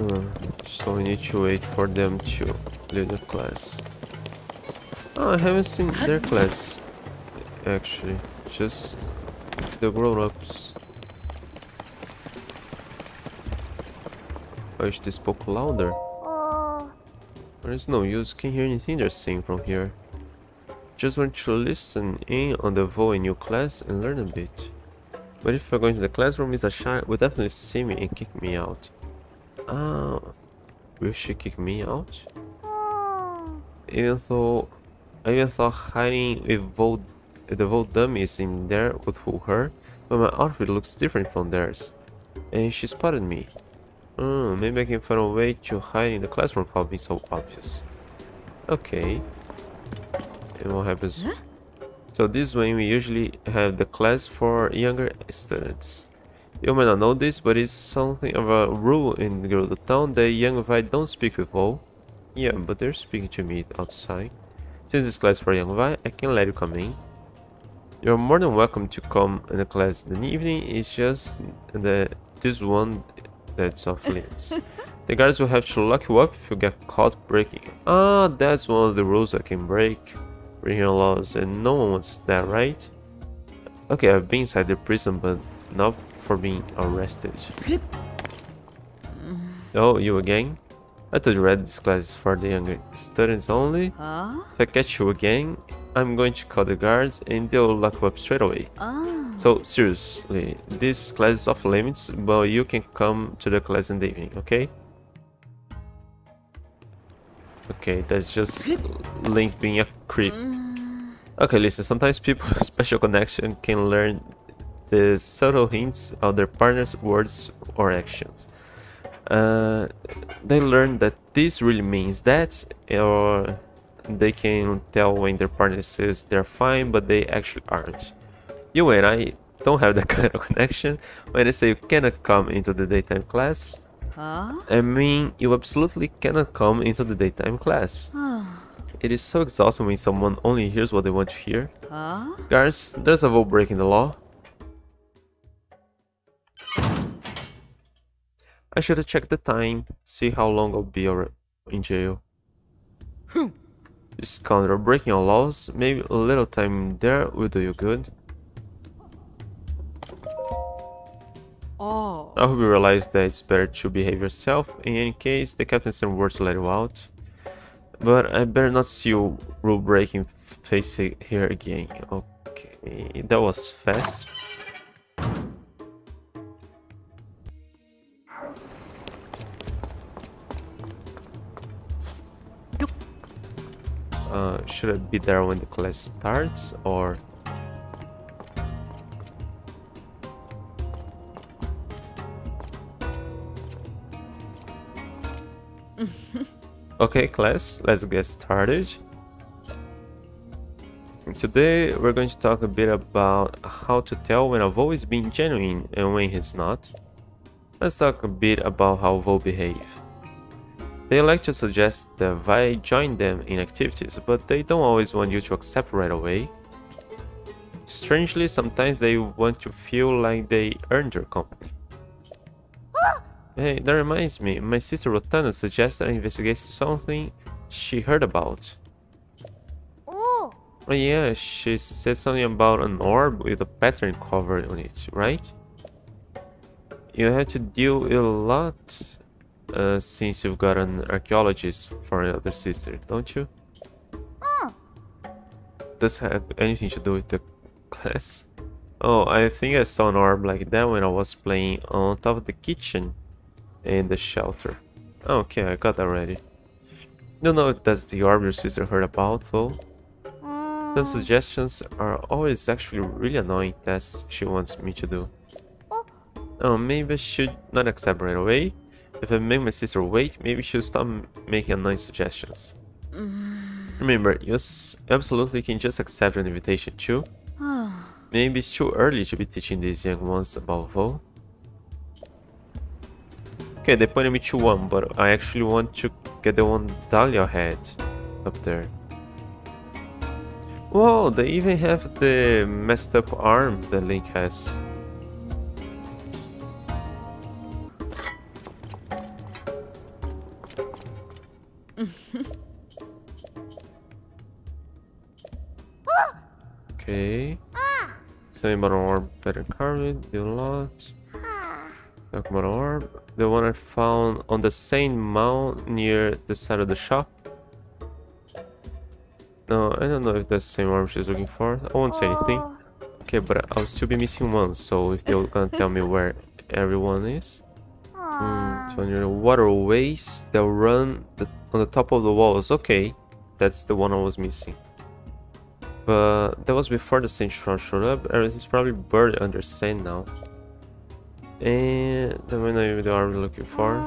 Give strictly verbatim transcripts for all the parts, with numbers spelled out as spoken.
Uh, so we need to wait for them to leave the class. Oh, I haven't seen their class, actually, just the grown-ups. I wish they spoke louder. There is no use, can't hear anything they're saying from here. Just want to listen in on the V O in your class and learn a bit. But if you're going to the classroom, Miss Asha will definitely see me and kick me out. Ah, will she kick me out? Even though I even thought hiding with Vol the Vol dummies in there would fool her, but my outfit looks different from theirs. And she spotted me. Mm, maybe I can find a way to hide in the classroom without being so obvious. Okay. And what happens? Huh? So this way we usually have the class for younger students. You may not know this, but it's something of a rule in Gerudo Town that young Vi don't speak with Vol. Yeah, but they're speaking to me outside. Since this class is for young Vi, I can let you come in. You're more than welcome to come in the class in the evening, it's just that this one that's off limits. The guards will have to lock you up if you get caught breaking. Ah, that's one of the rules I can break. Regional laws, and no one wants that, right? Okay, I've been inside the prison, but not for being arrested. Oh, you again? I told you right, this class is for the younger students only. Huh? If I catch you again, I'm going to call the guards and they'll lock you up straight away. Oh. So seriously, this class is off limits, but you can come to the class in the evening, okay? Okay, that's just Link being a creep. Okay, listen, sometimes people with special connection can learn the subtle hints of their partner's words or actions. Uh, they learn that this really means that, or they can tell when their partner says they're fine, but they actually aren't. You and I don't have that kind of connection. When I say you cannot come into the daytime class, huh? I mean, you absolutely cannot come into the daytime class. It is so exhausting when someone only hears what they want to hear. Huh? Guys, there's a Vol breaking the law. I should have checked the time, see how long I'll be in jail. Whew. This scoundrel breaking our laws, maybe a little time there will do you good. Oh. I hope you realize that it's better to behave yourself, in any case the captain sent word to let you out. But I better not see you rule breaking face here again. Okay, that was fast. Uh, should I be there when the class starts, or... Okay, class, let's get started. Today we're going to talk a bit about how to tell when a Vol is being genuine and when he's not. Let's talk a bit about how Vol behave. They like to suggest that Vi join them in activities, but they don't always want you to accept right away. Strangely, sometimes they want to feel like they earned your company. Hey, that reminds me, my sister Rotana suggested I investigate something she heard about. Oh yeah, she said something about an orb with a pattern covered on it, right? You have to deal with a lot. Uh, since you've got an archaeologist for another sister, don't you? Oh. Does that have anything to do with the class? Oh, I think I saw an orb like that when I was playing on top of the kitchen in the shelter. Okay, I got that ready. Don't know if that's the orb your sister heard about, though. Mm. The suggestions are always actually really annoying tests she wants me to do. Oh, oh maybe I should not accept right away. If I make my sister wait, maybe she'll stop making annoying suggestions. Mm. Remember, you absolutely can just accept an invitation too. Maybe it's too early to be teaching these young ones about Vol. Okay, they pointed me to one, but I actually want to get the one Dahlia had up there. Whoa, they even have the messed up arm that Link has. Okay. Same bottom orb, better carve it, deal lots. Talk about orb. The one I found on the same mount near the side of the shop. No, I don't know if that's the same orb she's looking for. I won't say anything. Okay, but I'll still be missing one, so if they're gonna tell me where everyone is. Mm, so near the waterways, they'll run the, on the top of the walls. Okay, that's the one I was missing. But that was before the Saint Shrine showed up. Everything's probably buried under sand now. And the one I the army looking for.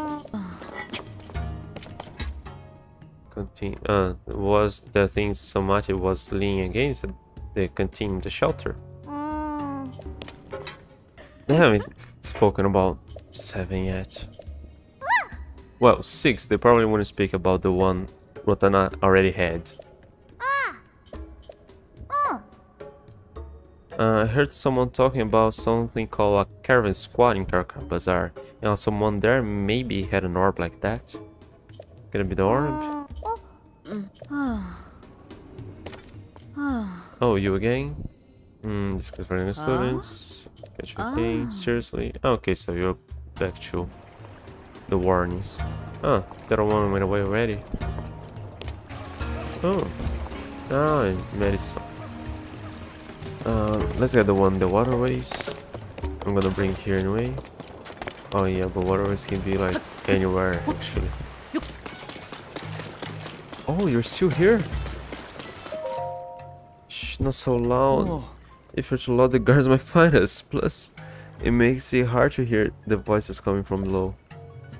Continue. Uh, was the thing Somati was leaning against the continue the shelter. They haven't spoken about seven yet. Well, six. They probably wouldn't speak about the one Rotana already had. Uh, I heard someone talking about something called a caravan squad in Kara Kara Bazaar, and someone there maybe had an orb like that. Gonna be the orb? Oh, you again? Hmm, this is for the students. Catch your thing, seriously? Okay, so you're back to the warnings. Ah, that one went away already. Oh, ah, I made some. Uh, let's get the one, the waterways. I'm gonna bring it here anyway. Oh yeah, but waterways can be like anywhere actually. Oh, you're still here? Shh, not so loud. Oh. If you're too loud, the guards might find us. Plus, it makes it hard to hear the voices coming from below.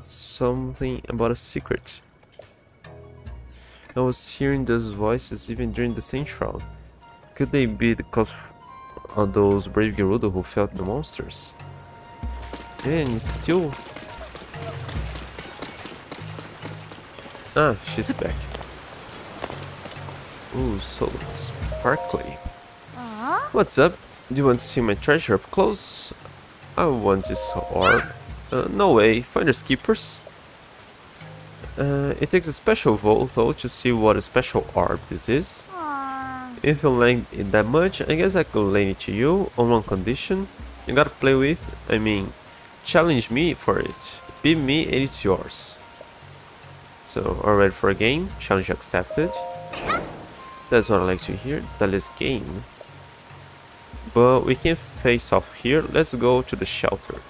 Something about a secret. I was hearing those voices even during the Saint Shroud. Could they be the cause of those brave Gerudo who fought the monsters? And still... Ah, she's back. Ooh, so sparkly. What's up? Do you want to see my treasure up close? I want this orb. Uh, no way, finders keepers. Uh, it takes a special vote though to see what a special orb this is. If you like it that much, I guess I could lend it to you, on one condition. You gotta play with, I mean, challenge me for it. Beat me and it's yours. So, all ready for a game? Challenge accepted. That's what I like to hear, the last game. But we can face off here, let's go to the shelter.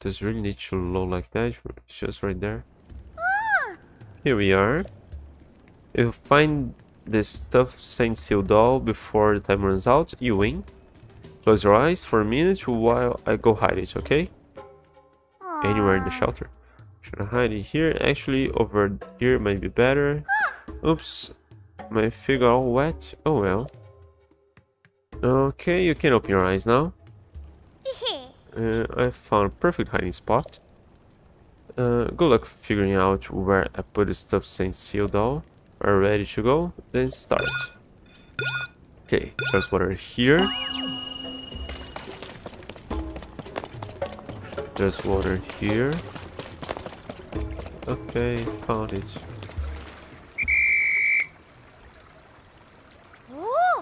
Does really need to low like that, it's just right there. Here we are. If you find this stuff Saint Seal doll before the time runs out, you win. Close your eyes for a minute while I go hide it, okay? Anywhere in the shelter. Should I hide it here? Actually, over here might be better. Oops, my feet got all wet. Oh well. Okay, you can open your eyes now. Uh, I found a perfect hiding spot. Uh, good luck figuring out where I put the stuff Saint Seal doll. Are ready to go? Then start. Okay, there's water here. There's water here. Okay, found it.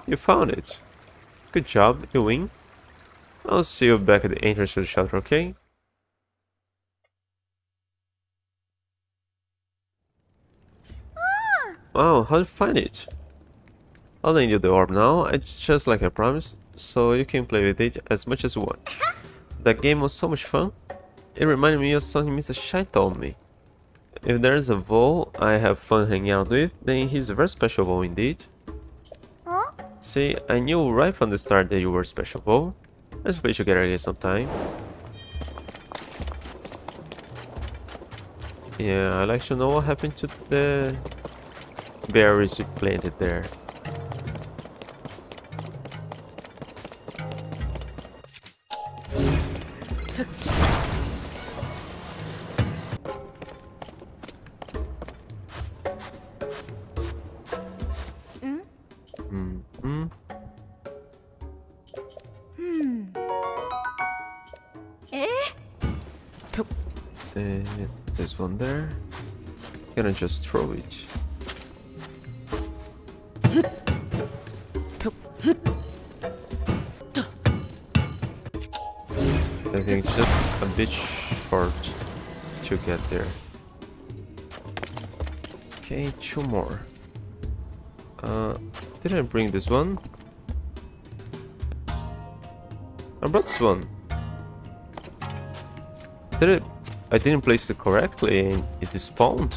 You found it. Good job, you win. I'll see you back at the entrance to the shelter, okay? Wow, how'd you find it? I'll lend you the orb now, it's just like I promised, so you can play with it as much as you want. That game was so much fun. It reminded me of something Mister Shy told me. If there's a vole I have fun hanging out with, then he's a very special vole indeed. Huh? See, I knew right from the start that you were a special vole. Let's play together again sometime. Yeah, I'd like to know what happened to the... berries you planted there. Mm? Mm -hmm. Hmm. Eh? Uh, There's one there. I'm gonna just throw it. I think it's just a bit short to get there. Okay, two more. Uh, did I bring this one? I brought this one. Did I? I didn't place it correctly and it despawned.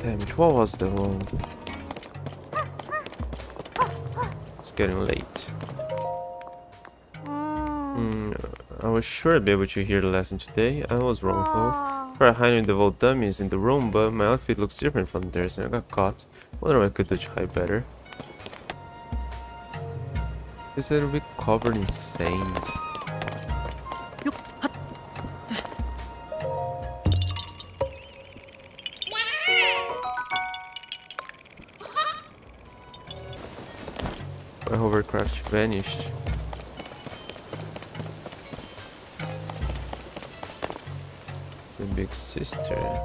Damn it, what was the wrong? It's getting late. Mm, I was sure I'd be able to hear the lesson today. I was wrong though. Try hiding the vault dummies in the room, but my outfit looks different from theirs and I got caught. Wonder what I could do to hide better. They said it'll be covered in sand. My hovercraft vanished. The big sister.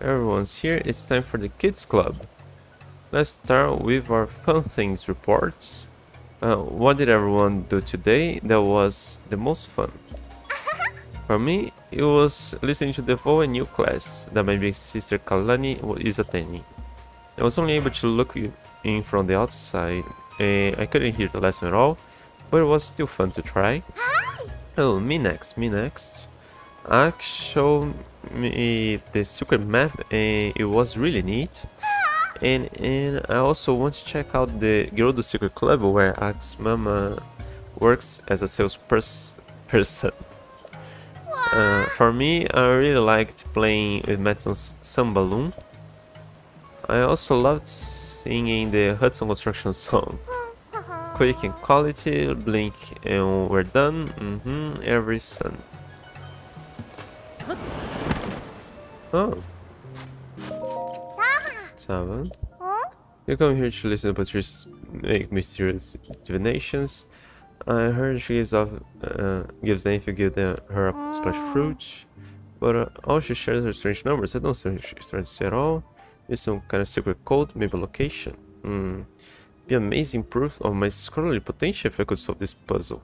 Everyone's here, it's time for the kids club. Let's start with our fun things reports. Uh, what did everyone do today that was the most fun? For me, it was listening to the O N U class that my big sister Kalani is attending. I was only able to look in from the outside and I couldn't hear the lesson at all, but it was still fun to try. Oh, me next, me next. Axe showed me the secret map and it was really neat. And, and I also want to check out the Gerudo Secret Club where Axe Mama works as a salesperson. Uh, for me, I really liked playing with Matson's Samballoon. I also loved singing the Hudson Construction song. Quick and quality, blink and we're done, mm-hmm, every sun. Oh. Seven. You come here to listen to Patrice make mysterious divinations. I heard she gives off, uh, gives name if you give them, her a splash of fruit. But uh, all she shares are strange numbers. I don't see strange at all. It's some kind of secret code, maybe location. Mm. Be amazing proof of my scholarly potential if I could solve this puzzle.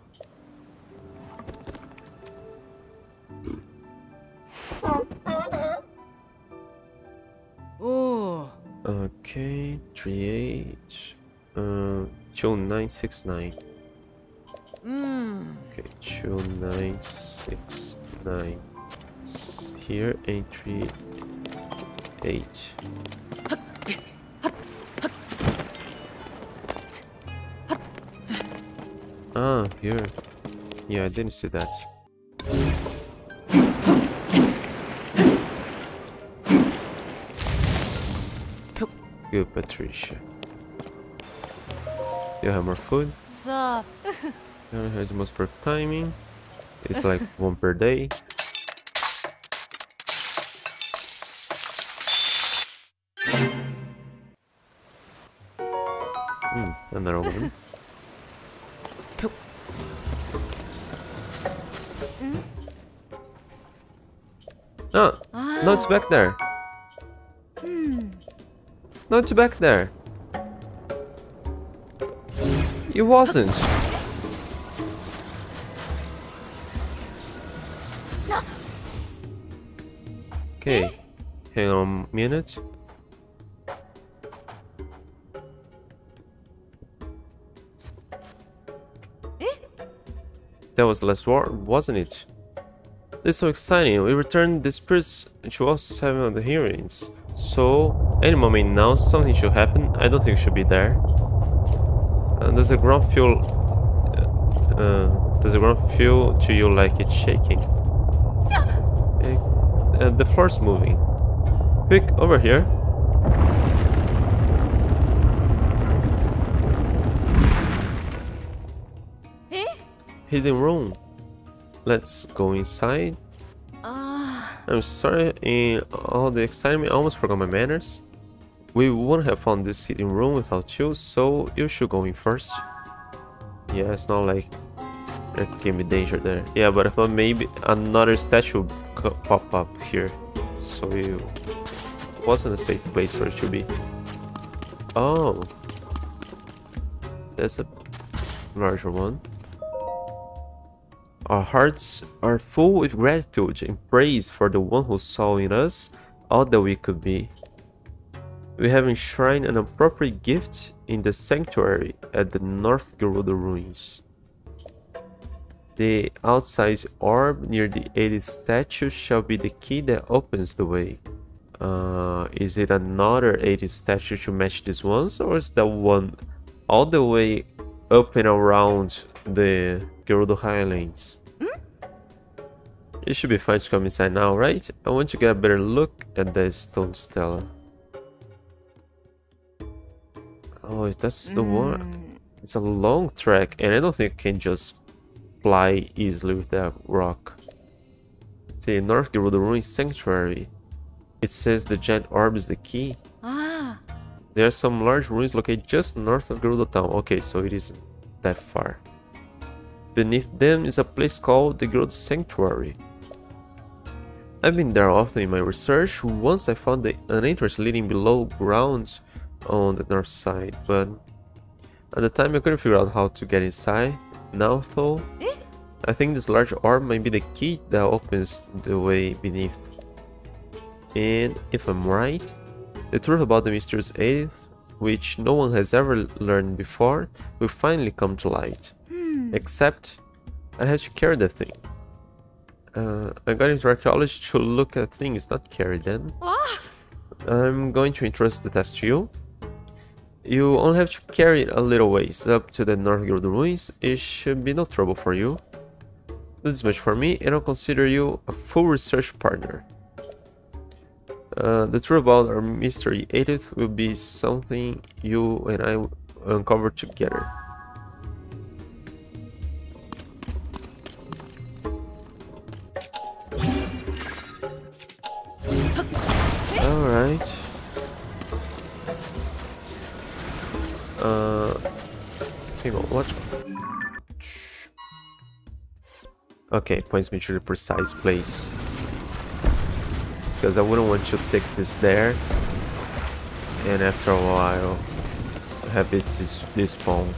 Oh. Okay, three eight, uh, two nine six nine. Mm. Okay, two nine six nine here and three eight. Ah, here. Yeah, I didn't see that. Good, Patricia. You have more food? Sup? You have the most perfect timing. It's like one per day. Mm, another one. Ah, oh, no, it's back there. No, it's back there. It wasn't. Okay, hang on a minute. That was the last word, wasn't it? This is so exciting. We returned the spirits to all seven of the heroines. So, any moment now, something should happen. I don't think it should be there. Uh, does the ground feel... Uh, uh, does the ground feel to you like it's shaking? It, uh, the floor's moving. Quick, over here. Hidden room. Let's go inside. Uh, I'm sorry, in all the excitement I almost forgot my manners. We wouldn't have found this hidden room without you, so you should go in first. Yeah, it's not like That can be danger there. Yeah, but I thought maybe another statue pop up here. So it wasn't a safe place for it to be. Oh. That's a larger one. Our hearts are full with gratitude and praise for the one who saw in us all that we could be. We have enshrined an appropriate gift in the sanctuary at the North Gerudo Ruins. The outsized orb near the eighth statue shall be the key that opens the way. Uh, is it another eighth statue to match these ones, or is that one all the way up and around the Gerudo Highlands? It should be fine to come inside now, right? I want to get a better look at the stone stela. Oh, that's the one. It's a long track, and I don't think I can just fly easily with that rock. The North Gerudo Ruins Sanctuary. It says the giant orb is the key. Ah. There are some large ruins located just north of Gerudo Town. Okay, so it isn't that far. Beneath them is a place called the Gerudo Sanctuary. I've been there often in my research. Once I found an entrance leading below ground on the north side, but at the time I couldn't figure out how to get inside. Now though, I think this large orb might be the key that opens the way beneath. And if I'm right, the truth about the mysterious eighth, which no one has ever learned before, will finally come to light. Hmm. Except, I had to carry the thing. Uh, I got into archaeology to look at things not carried then. Ah. I'm going to entrust the task to you. You only have to carry it a little ways up to the North Gerudo Ruins. It should be no trouble for you. Do this much for me, and I'll consider you a full research partner. Uh, the truth about our mystery eighth will be something you and I will uncover together. Alright. Uh, hang on, what? Okay, points me to the precise place. Because I wouldn't want to take this there. And after a while, have it despawn.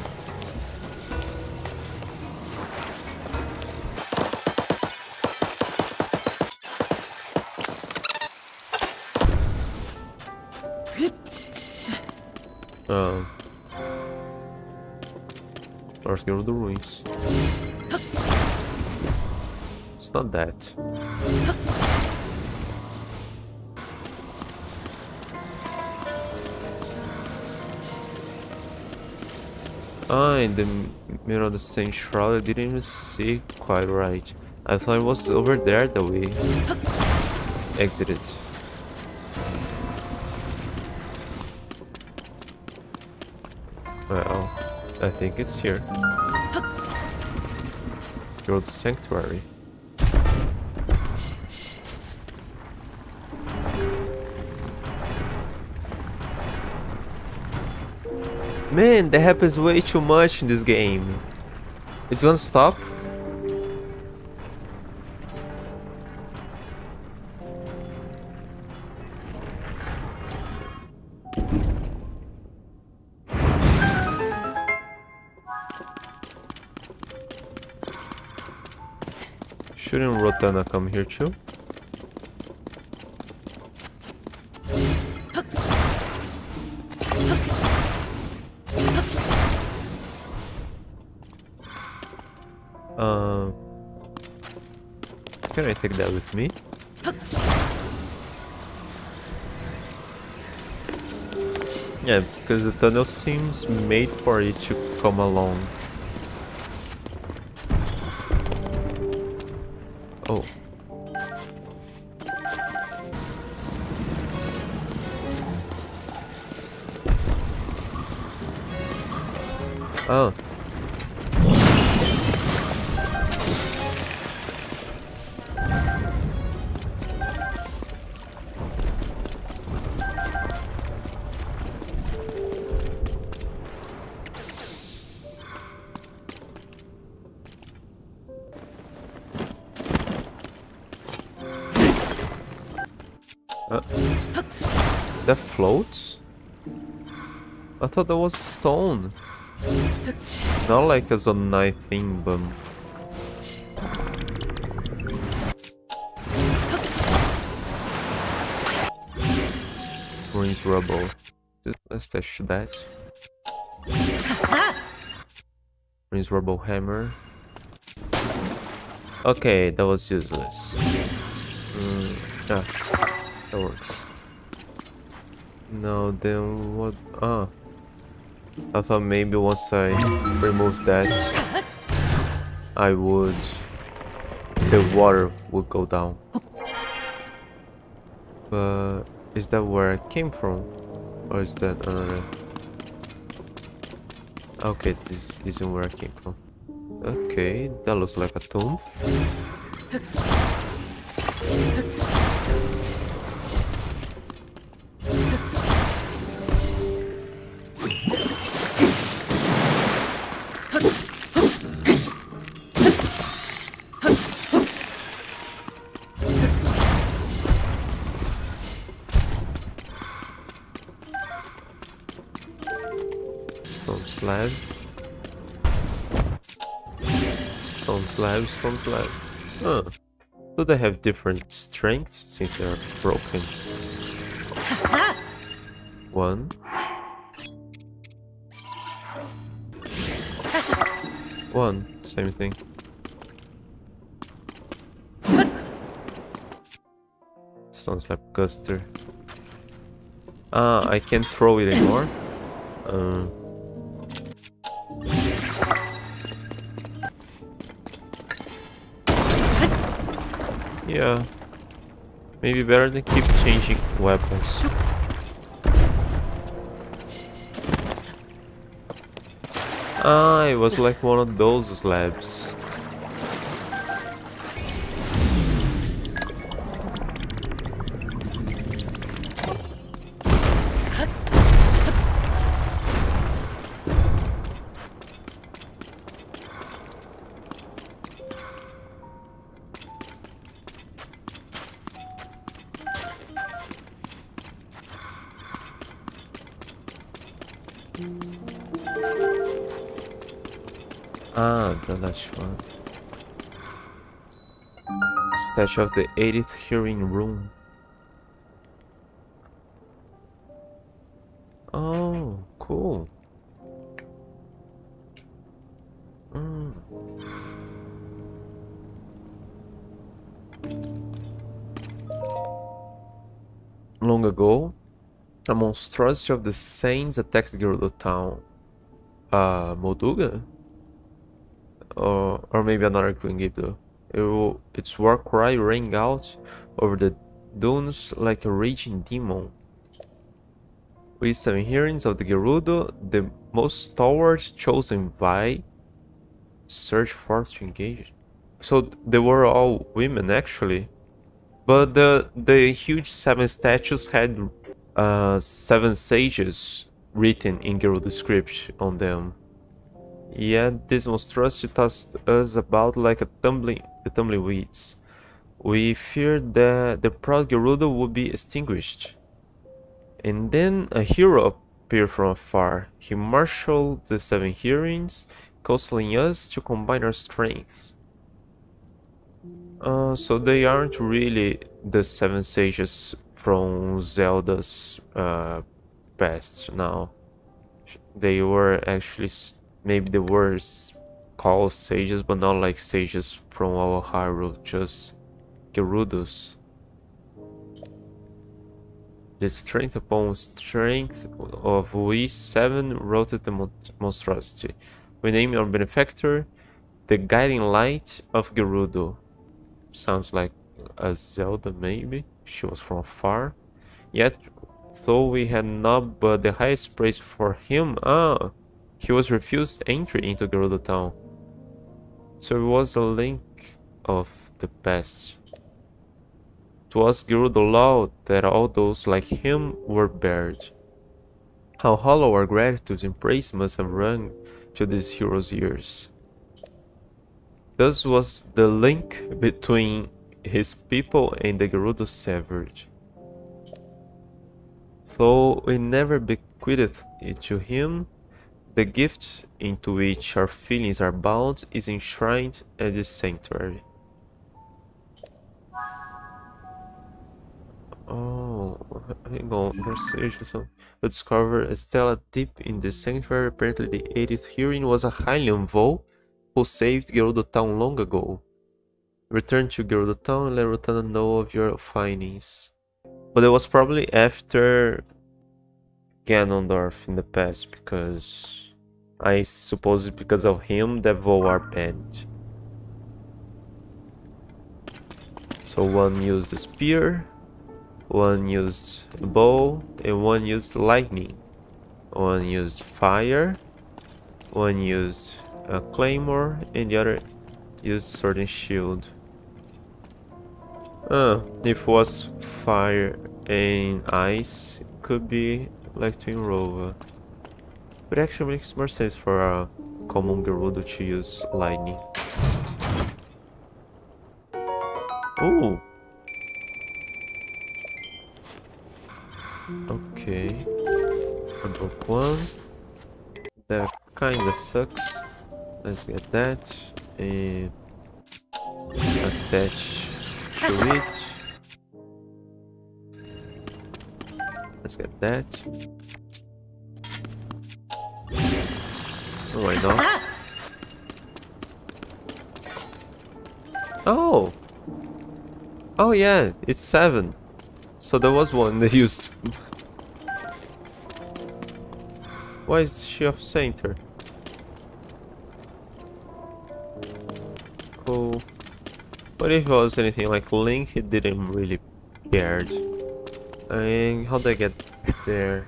Oh. North Gerudo Ruins. It's not that. Ah, in the middle of the same shroud, I didn't even see quite right. I thought it was over there that we exited. Well, I think it's here. Go to the sanctuary. Man, that happens way too much in this game. It's gonna stop. Shouldn't Rotana come here too? Um, can I take that with me? Yeah, because the tunnel seems made for it to come along. Oh. Oh. Uh, that floats? I thought that was a stone. Not like a Zonai thing, but... Ruins rubble. Let's touch that. Ruins rubble hammer. Okay, that was useless. Mm, ah, that works. No, then what? Ah, I thought maybe once I remove that, I would. The water would go down. But is that where I came from, or is that another? Okay, this isn't where I came from. Okay, that looks like a tomb. Stone slab. Stone slab, stone slab. Huh. Do they have different strengths since they're broken? One. One, same thing. Stone slab cluster. Ah, I can't throw it anymore. Um. Yeah, maybe better than keep changing weapons. Ah, it was like one of those slabs. Ah, the last one. Statue of the Eighth Heroine room. Oh, cool. Mm. Long ago, a monstrosity of the Saints attacked Gerudo Town. Uh, Molduga? Or, or maybe another green Gerudo. It will, its war cry rang out over the dunes like a raging demon. We Seven Heroines of the Gerudo, the most stalwart chosen by, search forth to engage. So they were all women actually, but the the huge seven statues had uh, seven sages written in Gerudo script on them. Yet yeah, this monstrosity tossed us about like a tumbling, the tumbling weeds. We feared that the proud Gerudo would be extinguished. And then a hero appeared from afar. He marshaled the Seven Heroines, counseling us to combine our strengths. Uh, so they aren't really the Seven Sages from Zelda's uh, past now. They were actually... Maybe the words called sages, but not like sages from our Hyrule, just Gerudos. The strength upon strength of we seven routed the mon monstrosity. We named our benefactor the Guiding Light of Gerudo. Sounds like a Zelda, maybe. She was from far. Yet, though we had not but the highest praise for him, ah. He was refused entry into Gerudo Town. So it was a link of the past. 'Twas Gerudo law that all those like him were buried. How hollow our gratitude and praise must have rung to these hero's ears. Thus was the link between his people and the Gerudo severed. though we never bequeathed it to him, the gift into which our feelings are bound is enshrined at this sanctuary. Oh, hang on, there's actually some. We discovered a stela deep in the sanctuary. Apparently the Eighth Heroine was a Hylian Vole who saved Gerudo Town long ago. Return to Gerudo Town and let Rotana know of your findings. But it was probably after Ganondorf in the past, because I suppose because of him that Vole are banned. So one used the spear, one used the bow, and one used lightning, one used fire, one used a claymore, and the other used sword and shield. Ah, if it was fire and ice, it could be like Twin Rover. But it actually makes more sense for a common Gerudo to use lightning. Ooh! Okay, I broke one. That kinda sucks. Let's get that and attach to it. Let's get that. Oh, why not? Oh! Oh yeah, it's seven. So there was one that used. Why is she off center? Cool. But if it was anything like Link, he didn't really care. And how'd I get there?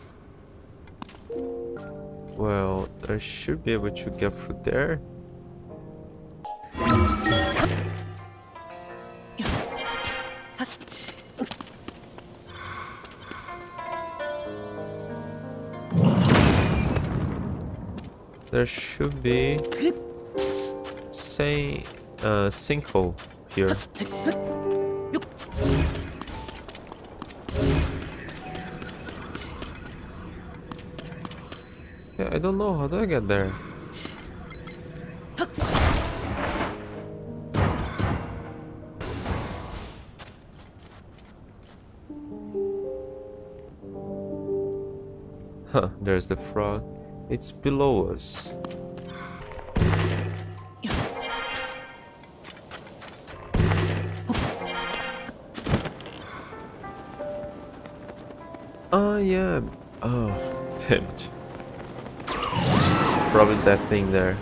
Well, I should be able to get through there. There should be say uh sinkhole here. Yeah, I don't know, how do I get there? Huh, there's the frog. It's below us. Oh yeah. Oh, damn it. It's probably that thing there.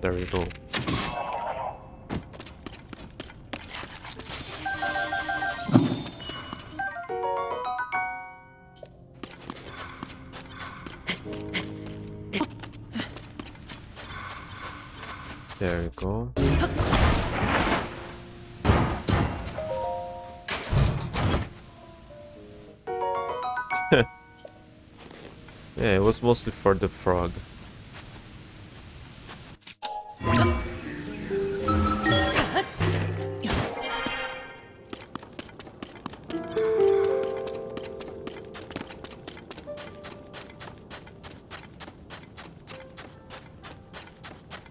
There we go. Yeah, it was mostly for the frog.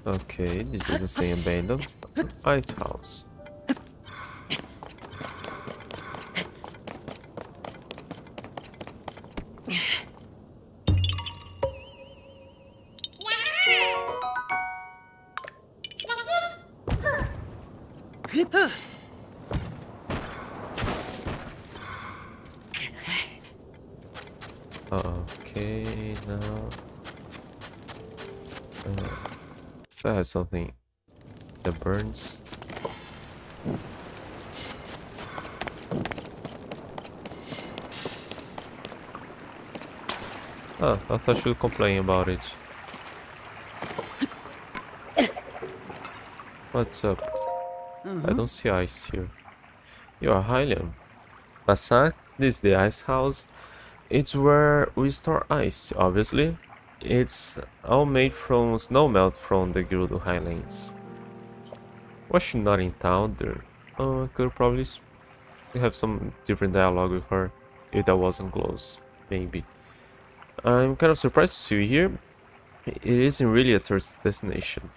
Okay, this doesn't say abandoned. Ice house. Okay, now. Uh, I have something that burns. Ah, I thought I should complain about it. What's up? Mm-hmm. I don't see ice here. You're Hylian. Basak, this is the ice house. It's where we store ice, obviously. It's all made from snowmelt from the Gerudo Highlands. Was she not in town there? Oh, I could probably have some different dialogue with her if that wasn't close, maybe. I'm kind of surprised to see you here. It isn't really a tourist destination.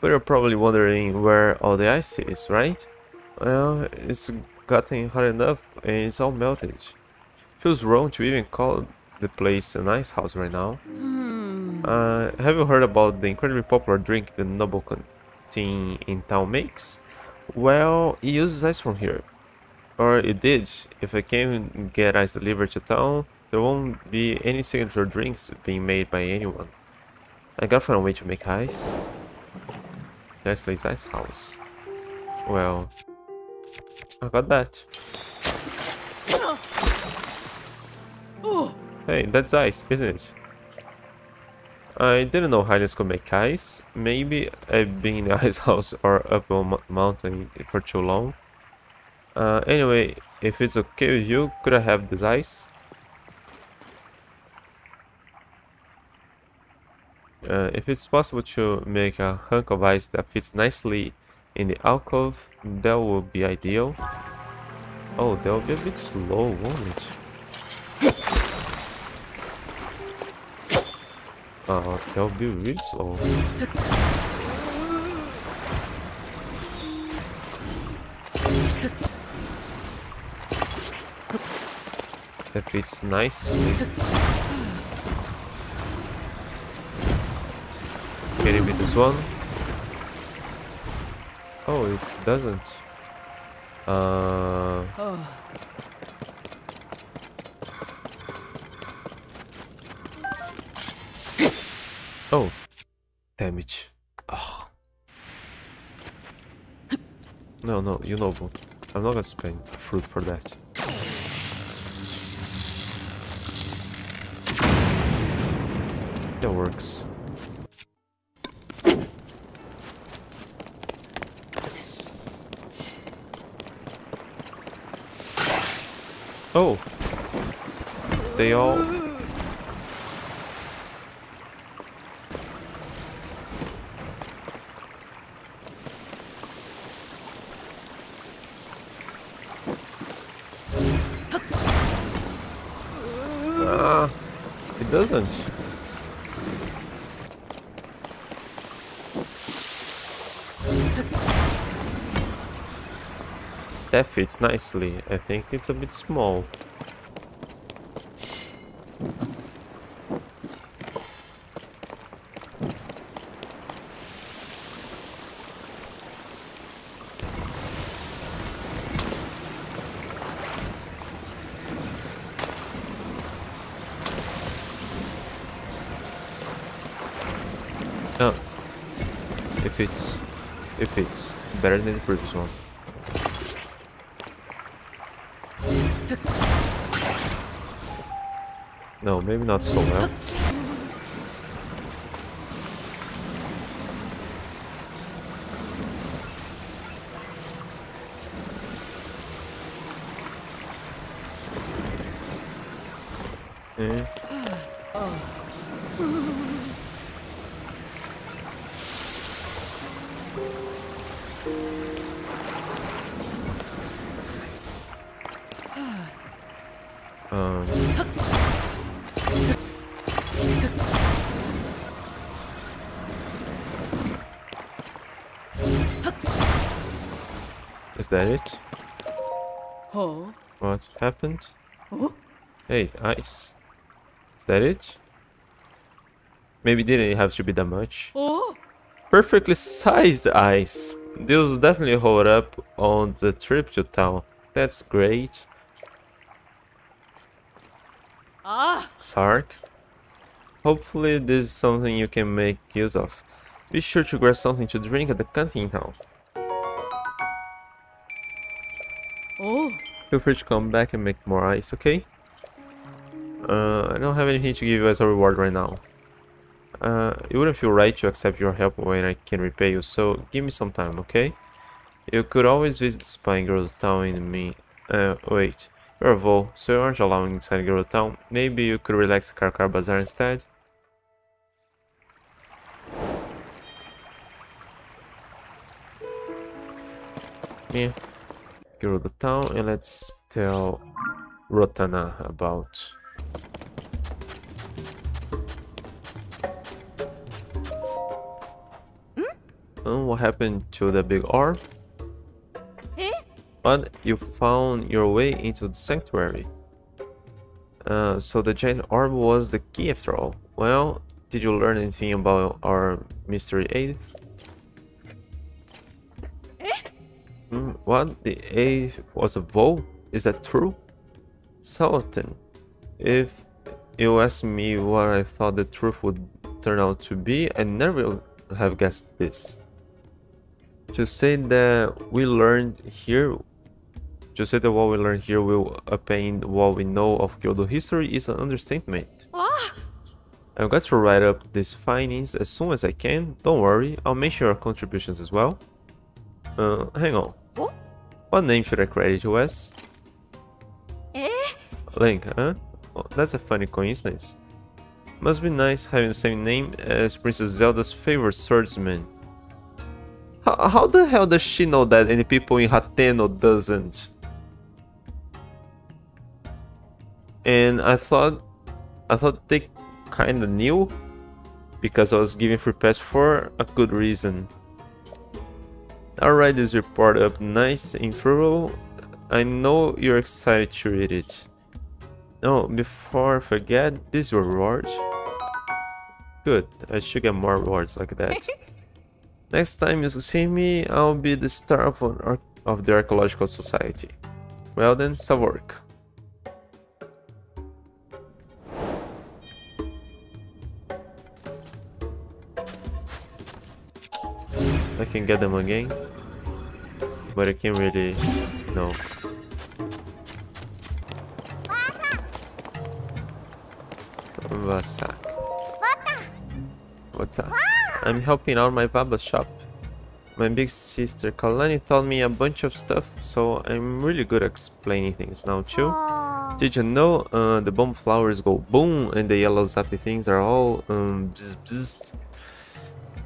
But you're probably wondering where all the ice is, right? Well, it's gotten hot enough and it's all melted. Feels wrong to even call the place an ice house right now. Mm. Uh, have you heard about the incredibly popular drink the noble canteen in town makes? Well, it uses ice from here. Or it did. If I can't get ice delivered to town, there won't be any signature drinks being made by anyone. I gotta find a way to make ice. Leslie's ice house. Well, I got that. Hey, that's ice, isn't it? I didn't know Highlands could make ice. Maybe I've been in the ice house or up a mountain for too long. Uh, anyway, if it's okay with you, could I have this ice? Uh, if it's possible to make a hunk of ice that fits nicely in the alcove, that would be ideal. Oh, that would be a bit slow, won't it? Oh, that would be really slow. That fits nicely. Can you beat this one? Oh, it doesn't. Uh... Oh. Oh, damage. Oh. No, no, you know, but I'm not gonna spend fruit for that. That works. Oh, they all... Ah, it doesn't. That fits nicely. I think it's a bit small. No. If it's if it's better than the previous one. No, maybe not so well. Eh. Is that it? Oh. What happened? Oh. Hey, ice. Is that it? Maybe didn't have to be that much. Oh. Perfectly sized ice. These definitely hold up on the trip to town. That's great. Ah. Sark. Hopefully this is something you can make use of. Be sure to grab something to drink at the canteen now. Oh. Feel free to come back and make more ice, okay? Uh, I don't have anything to give you as a reward right now. Uh, it wouldn't feel right to accept your help when I can repay you, so give me some time, okay? You could always visit spying Gerudo Town in me. Uh, wait. You're a vole, so you aren't allowed inside Gerudo Town. Maybe you could relax Kara Kara Bazaar instead? Yeah. Gerudo Town, and let's tell Rotana about... What happened to the big orb? Eh? But you found your way into the sanctuary. Uh, so the giant orb was the key after all. Well, did you learn anything about our mystery eighth? Eh? Mm, what? The eighth was a bow? Is that true? Sultan, if you asked me what I thought the truth would turn out to be, I never would have guessed this. To say that we learned here, to say that what we learned here will upend what we know of Gerudo history is an understatement. Ah. I've got to write up these findings as soon as I can. Don't worry, I'll mention your contributions as well. Uh, hang on. Oh? What name should I credit you as? Eh? Link, huh? Oh, that's a funny coincidence. Must be nice having the same name as Princess Zelda's favorite swordsman. How the hell does she know that any people in Hateno doesn't? And I thought, I thought they kinda knew, because I was giving free pass for a good reason. I'll write this report up nice and thorough. I know you're excited to read it. Oh, before I forget, this is your reward. Good, I should get more rewards like that. Next time you see me, I'll be the star of, an of the Archaeological Society. Well then, Savork. I can get them again, but I can't really... no. Vasak. What the? I'm helping out my Baba's shop. My big sister Kalani taught me a bunch of stuff, so I'm really good at explaining things now too. Aww. Did you know uh, the bomb flowers go boom and the yellow zappy things are all um, bzz, bzz.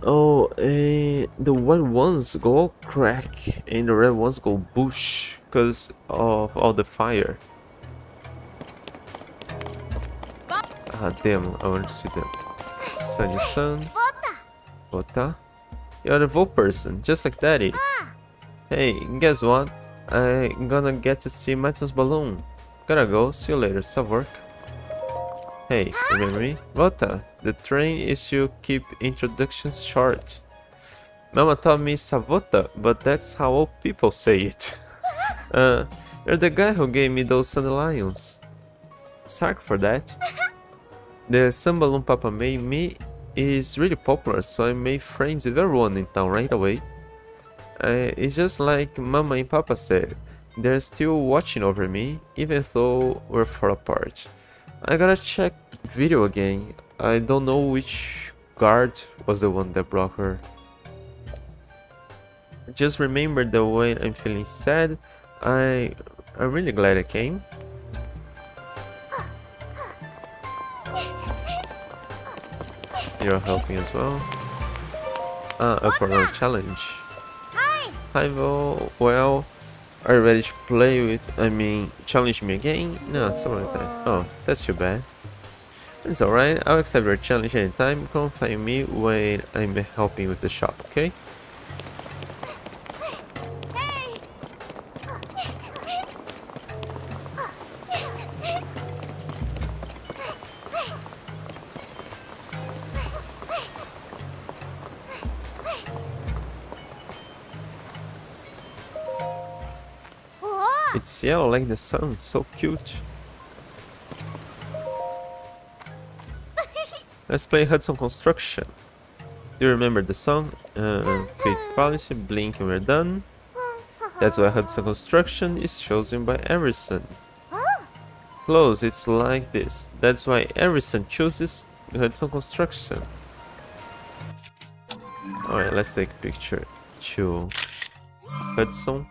Oh, uh, the white ones go all crack and the red ones go boosh because of all the fire. Ah damn, I want to see them. Sunny sun. Rota? You're the vote person, just like Daddy. Ah. Hey, guess what? I'm gonna get to see Matsu's balloon. Gotta go, see you later, Savork. Hey, remember me? Rota, the train is to keep introductions short. Mama taught me Savota, but that's how old people say it. uh, you're the guy who gave me those dandelions. Sorry for that. The sun balloon Papa made me is really popular, so I made friends with everyone in town right away. Uh, it's just like Mama and Papa said, they're still watching over me, even though we're far apart. I gotta check video again. I don't know which guard was the one that brought her. Just remember that when I'm feeling sad, I, I'm really glad I came. You're helping as well. Ah, up for another challenge. Hi! Hi, Vol. Well, are you ready to play with, I mean, challenge me again? No, something like that. Oh, that's too bad. It's alright, I'll accept your challenge anytime. Come find me when I'm helping with the shop, okay? It's yellow like the sun, so cute. Let's play Hudson Construction. Do you remember the song? Uh, Paid policy, blink and we're done. That's why Hudson Construction is chosen by Everson. Close, it's like this. That's why Everson chooses Hudson Construction. Alright, let's take a picture to Hudson.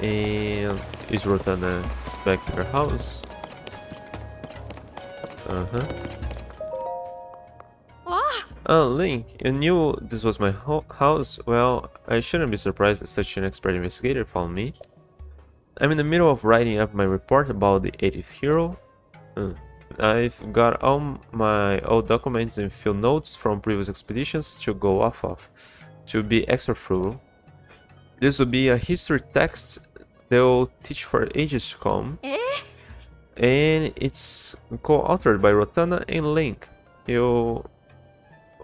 And is Rotana back to her house? Uh-huh. Oh, Link, you knew this was my ho house. Well, I shouldn't be surprised that such an expert investigator found me. I'm in the middle of writing up my report about the eightieth hero. Uh, I've got all my old documents and field notes from previous expeditions to go off of. To be extra thorough, this will be a history text they'll teach for ages to come. And it's co-authored by Rotana and Link. You...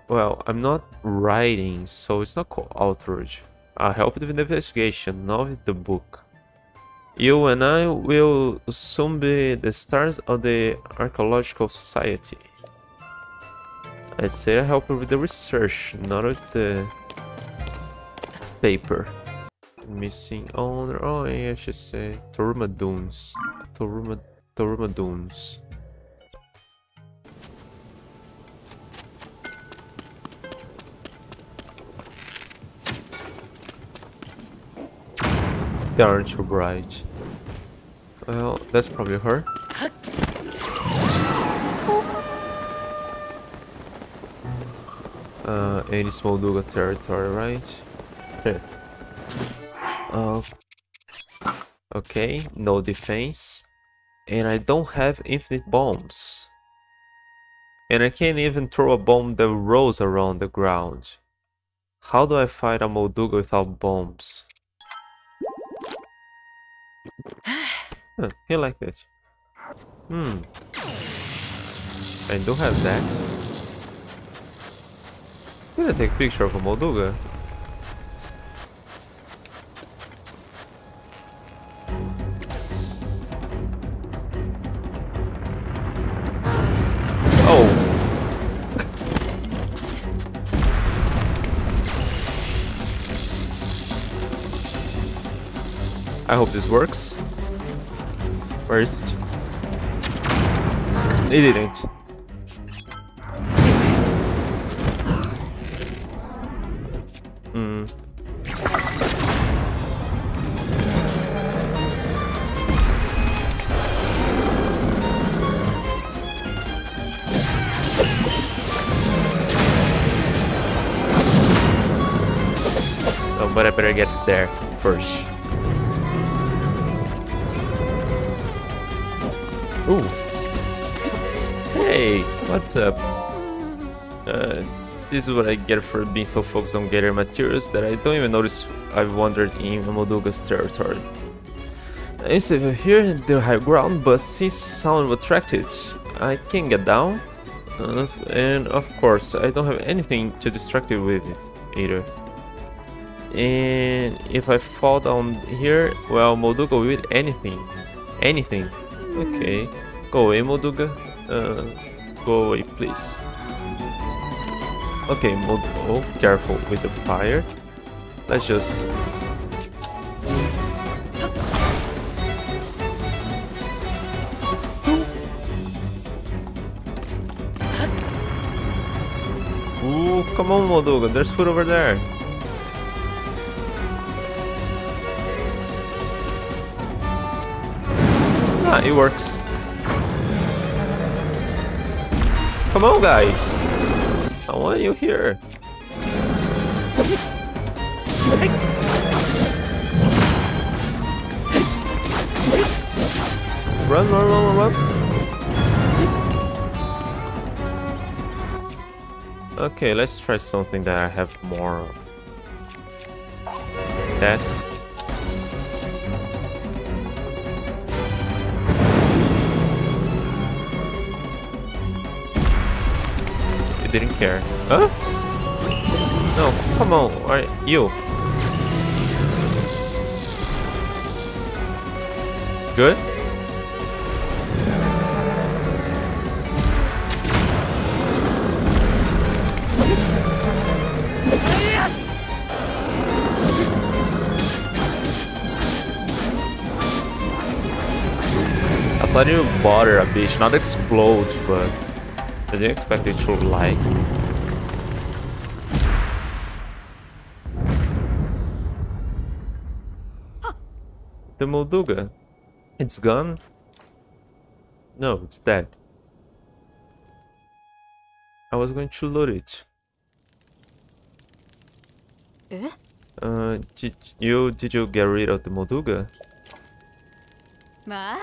Well, I'm not writing, so it's not co-authored. I helped with the investigation, not with the book. You and I will soon be the stars of the Archaeological Society. I say I helped with the research, not with the paper. The missing owner. Oh, yeah, I should say Toruma Dunes. Toruma, Toruma Dunes. They aren't too bright. Well, that's probably her. Uh, and it's Molduga territory, right? uh, okay, no defense. And I don't have infinite bombs. And I can't even throw a bomb that rolls around the ground. How do I fight a Molduga without bombs? Huh, he like that. Hmm. I do have that. I'm gonna take a picture of a Molduga. Oh. I hope this works. Where is it? It didn't. Hmm. Oh, but I better get there first. Ooh. Hey, what's up? Uh, this is what I get for being so focused on gathering materials that I don't even notice I've wandered in Molduga's territory. I used to live here in the high ground, but since sound attracted, I can't get down. Uh, and of course, I don't have anything to distract you with it either. And if I fall down here, well, Molduga will eat anything. Anything. Okay, go away, Molduga. Uh, go away, please. Okay, Molduga. Oh, careful with the fire. Let's just. Ooh, come on, Molduga. There's food over there. Ah, it works. Come on, guys. I want you here. Run, run, run, run, run. Okay, let's try something that I have more of. That's... Didn't care. Huh? No, come on. Alright, you. Good? I thought it would bother a bitch, not explode, but... I didn't expect it should like... The Molduga. It's gone? No, it's dead. I was going to loot it. Eh? Uh, did you did you get rid of the Molduga? Ma?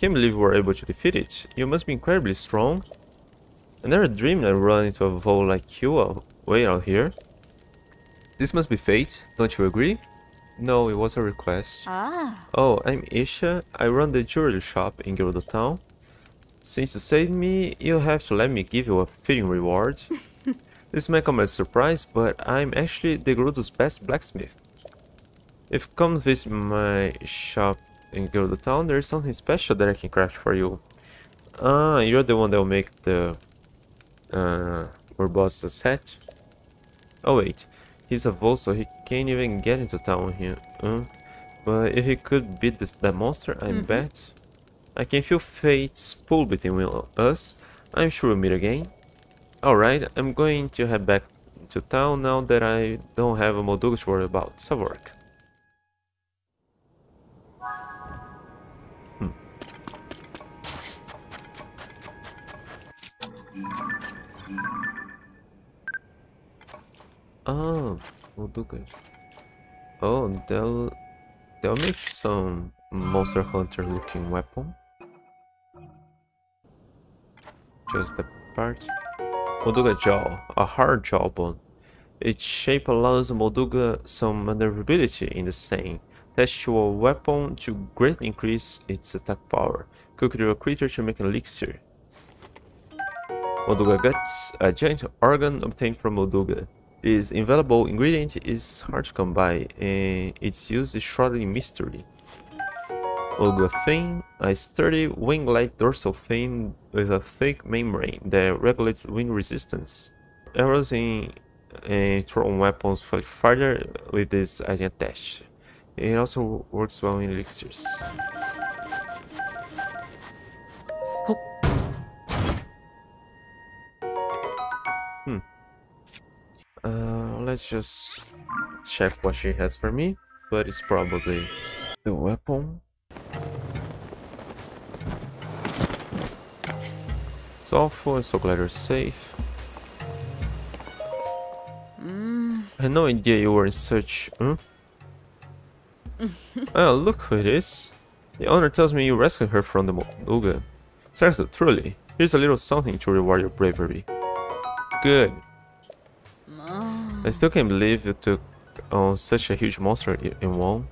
Can't believe we were able to defeat it. You must be incredibly strong. I never dreamed I'd run into a foe like you way out here. This must be fate, don't you agree? No, it was a request. Ah. Oh, I'm Isha. I run the jewelry shop in Gerudo Town. Since you saved me, you'll have to let me give you a fitting reward. This may come as a surprise, but I'm actually the Gerudo's best blacksmith. If you come visit my shop in Gerudo Town, there is something special that I can craft for you. Ah, you're the one that will make the uh, Urbosa set? Oh wait, he's a vault, so he can't even get into town here. Uh, but if he could beat this that monster, I mm-hmm. bet. I can feel fate's pull between us. I'm sure we'll meet again. Alright, I'm going to head back to town now that I don't have a Molduga to worry about. Some work. Hmm. Ah, Molduga. Oh, they'll, they'll make some monster hunter looking weapon. Just a part. Molduga jaw, a hard jawbone. Its shape allows Molduga some maneuverability in the same. Attached to a weapon to greatly increase its attack power. Cook a creature to make an elixir. Molduga guts, a giant organ obtained from Molduga. This invaluable ingredient is hard to come by, and its use is shrouded in mystery. Molduga fin, a sturdy wing-like dorsal fin with a thick membrane that regulates wind resistance. Arrows and thrown weapons fight farther with this item attached. It also works well in elixirs. Oh. Hmm. Uh, let's just check what she has for me, but it's probably the weapon. It's awful, I'm so glad you're safe. Mm. I had no idea you were in search. Hmm? Oh, look who it is. The owner tells me you rescued her from the Molduga. Seriously, truly, here's a little something to reward your bravery. Good. Mm. I still can't believe you took on such a huge monster in one.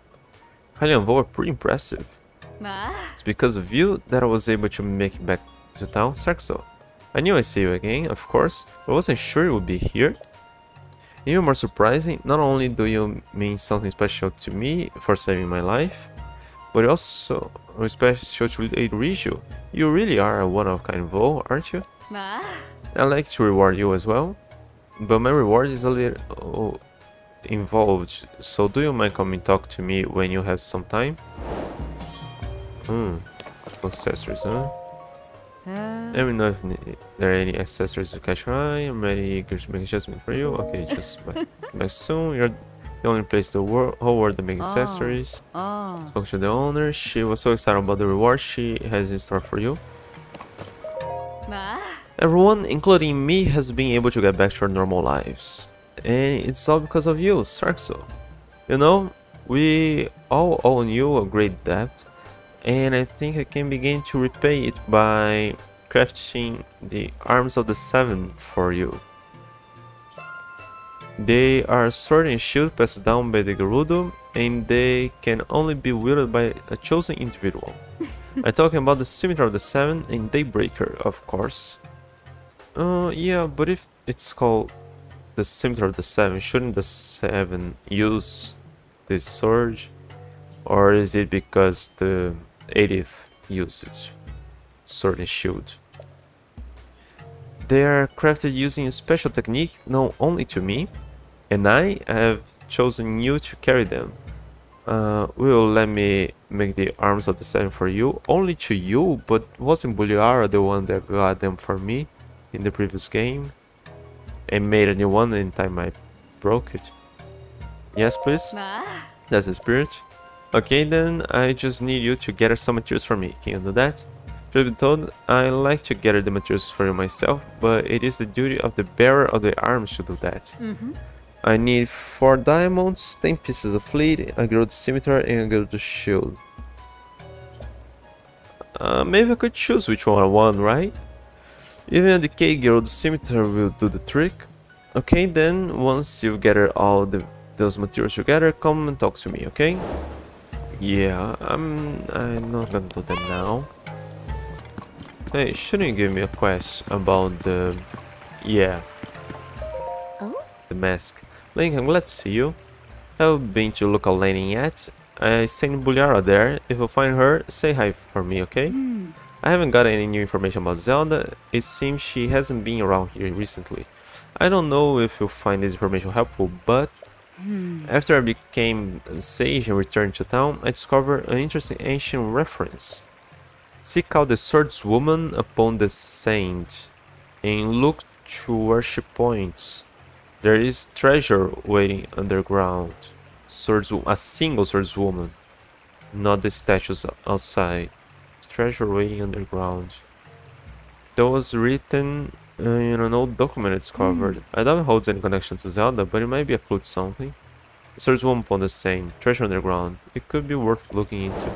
Highly involved, pretty impressive. Ma? It's because of you that I was able to make it back to town, Sarxo. I knew I'd see you again, of course, but I wasn't sure you would be here. Even more surprising, not only do you mean something special to me for saving my life, but also special to Riju. You really are a one-of-kind vole, aren't you? Ma? I like to reward you as well, but my reward is a little involved, so do you mind coming talk to me when you have some time? Hmm, accessories, huh? Uh, Let me know if there are any accessories to catch your eye. I'm ready to make adjustment for you. Okay, just back, back soon. You're the only place in the world, whole world that makes oh, accessories. Oh. Spoke to the owner. She was so excited about the reward she has in store for you. Ma? Everyone, including me, has been able to get back to our normal lives. And it's all because of you, Sarxo. You know, we all owe you a great debt. And I think I can begin to repay it by crafting the Arms of the Seven for you. They are a sword and shield passed down by the Gerudo, and they can only be wielded by a chosen individual. I'm talking about the Scimitar of the Seven and Daybreaker, of course. Uh, yeah, but if it's called the Scimitar of the Seven, shouldn't the Seven use this sword? Or is it because the eightieth usage, sword and shield? They are crafted using a special technique known only to me, and I have chosen you to carry them. Uh, will let me make the Arms of the Seven for you, only to you, but wasn't Buliara the one that got them for me? in the previous game. I made a new one in time I broke it. Yes, please. That's the spirit. Okay, then I just need you to gather some materials for me. Can you do that? To be told, I like to gather the materials for you myself, but it is the duty of the bearer of the arms to do that. Mm-hmm. I need four diamonds, ten pieces of lead, a Gerudo scimitar, and a Gerudo shield. Uh, maybe I could choose which one I want, right? Even a decayed Gerudo scimitar will do the trick. Okay, then once you gather all the those materials together, come and talk to me, okay? Yeah, I'm I'm not gonna do that now. Hey, shouldn't you give me a quest about the... yeah. Oh? The mask. Link, I'm glad to see you. Haven't been to look at Kalani yet. I sent Buliara there. If you find her, say hi for me, okay? Mm. I haven't got any new information about Zelda. It seems she hasn't been around here recently. I don't know if you'll find this information helpful, but... Mm. After I became sage and returned to town, I discovered an interesting ancient reference. Seek out the swordswoman upon the sand, and look to where she points. There is treasure waiting underground. Swords, a single swordswoman, not the statues outside. Treasure waiting underground. That was written uh, in an old document I discovered. Mm. I doubt it holds any connection to Zelda, but it might be a clue to something. Swordswoman upon the sand, treasure underground. It could be worth looking into.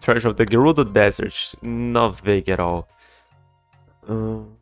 Treasure of the Gerudo Desert, not vague at all. Um,